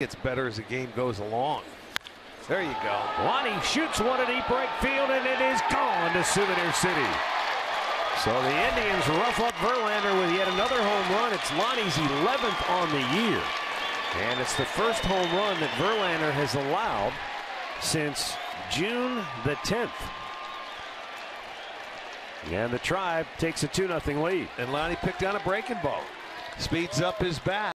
Gets better as the game goes along. There you go. Lonnie shoots one at deep right field, and it is gone to Souvenir City. So the Indians rough up Verlander with yet another home run. It's Lonnie's 11th on the year, and it's the first home run that Verlander has allowed since June the 10th. And the Tribe takes a 2-0 lead. And Lonnie picked on a breaking ball, speeds up his bat.